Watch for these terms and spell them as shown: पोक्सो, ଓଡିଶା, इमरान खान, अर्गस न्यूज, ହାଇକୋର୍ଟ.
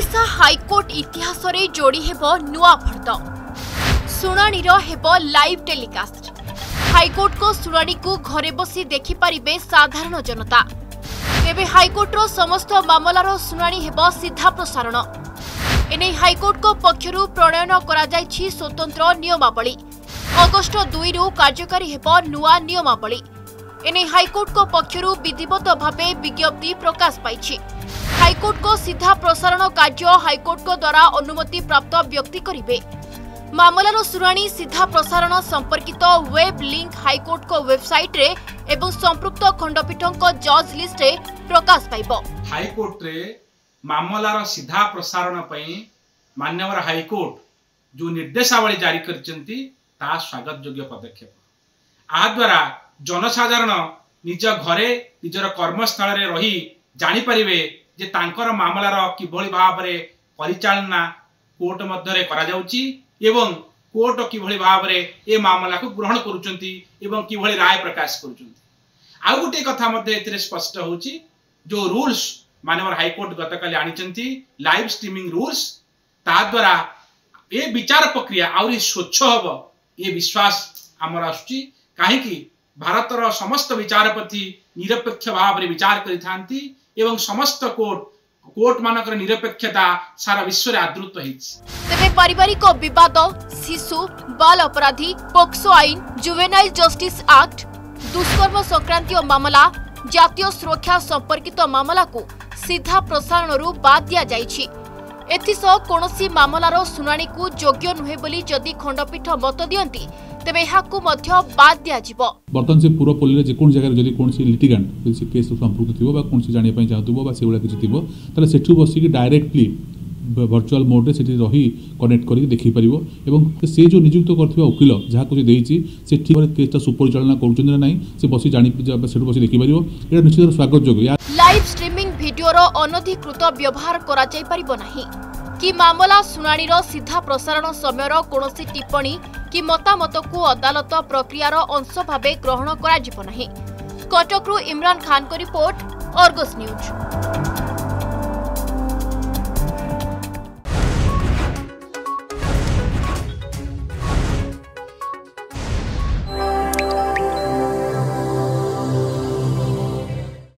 Odisha high court इतिहास रे जोड़ी हेबो नुआ भर्त शुणाणी हेबो लाइव टेलीकास्ट। हाइकोर्ट को शुणाणी को घरे बसी देखि परिबे साधारण जनता। तेबे हाइकोर्ट रो समस्त मामलार शुणाणी हेबो सीधा प्रसारण। एने हाइकोर्ट को पक्षरु प्रणयन करा जायछि स्वतंत्र नियमावली। अगस्ट 2 रु कार्यकारी हेबो नुआ नियमावली। एने हाइकोर्ट को पक्षरु विधिवत भाबे विज्ञप्ति प्रकाश पाइछि। हाइकोर्ट को सीधा प्रसारण कार्य हाइकोर्ट को द्वारा अनुमति प्राप्त व्यक्ति करिवे। मामलार शुणाणी सीधा प्रसारण संपर्कित वेब लिंक हाइकोर्ट को वेबसाइट रे एवं संप्रक्त खंडपीठों को जज लिस्ट रे प्रकाश पाइबो। हाइकोर्ट रे मामलार सीधा प्रसारण पई मान्यवर हाइकोर्ट जो निर्देशावली जारी करचंती ता स्वागत योग्य पदक्षेप। आ द्वारा जनसाधारण निज घरे निजर कर्मस्थल रे रही जानि परिवे जे तांकर मामलार किभली भाबरे परिचालना कोर्ट मध्यरे करा जाउची एवं कोर्ट किभली भाबरे ए मामला को ग्रहण करूचंती एवं किभली राय प्रकाश करूचंती। आ गोटे कथा मध्ये एतरे स्पष्ट होउची जो रूल्स मानवर हाइकोर्ट गतकाली आनिचंती लाइव स्ट्रीमिंग रूल्स ता द्वारा ए विचार प्रक्रिया आउरी स्वच्छ होबो ए विश्वास हमर आछी। काहे कि भारतर समस्त विचारपति निरपेक्ष भाव रे विचार करि थांती एवं समस्त कोर्ट मानकर निरपेक्षता सारा विश्व रे आदृत होइछ। तबे पारिवारिक विवाद, शिशु बाल अपराधी, पोक्सो आईन, जुवेनाइल जस्टिस एक्ट, दुष्कर्म संक्रांतीय मामला, जातीय सुरक्षा संपर्कित मामला को सीधा प्रसारण रु बाद दिया जायछि। एथिस कोनोसी मामलार सुनाणी को योग्य नुहे बोली जदि खंडपीठ मत दियंती तबे हाकु मध्य बाद दिया जिवो। बर्तन से पूरा पोलिरे जे कोन जगह जदी कोन से लिटिगेंट जे से केस संबंधित थिबो बा कोन से जानि पय चाहतबो बा सेवला किछ थिबो तले सेठु बसी डायरेक्टली वर्चुअल मोड रे सेठी रही कनेक्ट करी देखि परिबो एवं से जो नियुक्त करथिबा वकील जहा को जे देइछि सेठी केसटा सुपरिचालन करूचन नै से बसी जानि सेठु बसी देखि परिबो। एटा निश्चित स्वागत योग्य। लाइव स्ट्रीमिंग वीडियो रो अनधिकृत व्यवहार करा जाय परिबो नाही कि मामला सुनाणी रो सीधा प्रसारण समय रो कोनोसी टिप्पणी कि मतामत को अदालत प्रक्रियार अंश भाव ग्रहण करा जिवो नाही। कटकरू इमरान खान को रिपोर्ट, अर्गस न्यूज।